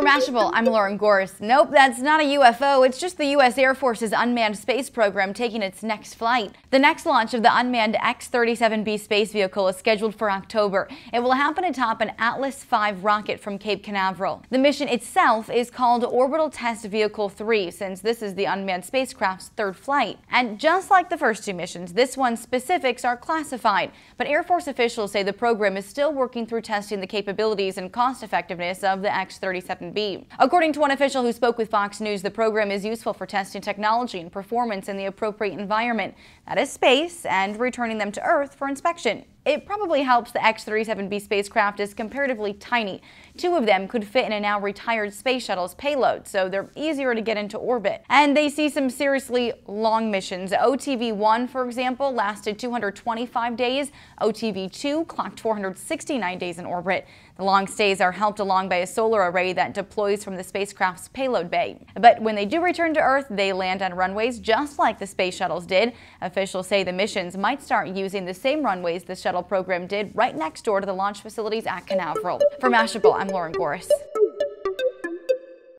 For Mashable, I'm Lauren Goris. Nope, that's not a UFO, it's just the U.S. Air Force's unmanned space program taking its next flight. The next launch of the unmanned X-37B space vehicle is scheduled for October. It will happen atop an Atlas V rocket from Cape Canaveral. The mission itself is called Orbital Test Vehicle 3, since this is the unmanned spacecraft's third flight. And just like the first two missions, this one's specifics are classified, but Air Force officials say the program is still working through testing the capabilities and cost-effectiveness of the X-37B. According to one official who spoke with Fox News, the program is useful for testing technology and performance in the appropriate environment, that is space, and returning them to Earth for inspection. It probably helps the X-37B spacecraft is comparatively tiny. Two of them could fit in a now retired space shuttle's payload, so they're easier to get into orbit. And they see some seriously long missions. OTV-1, for example, lasted 225 days. OTV-2 clocked 469 days in orbit. The long stays are helped along by a solar array that deploys from the spacecraft's payload bay. But when they do return to Earth, they land on runways just like the space shuttles did. Officials say the missions might start using the same runways the shuttle program did right next door to the launch facilities at Canaveral. For Mashable, I'm Lauren Goris.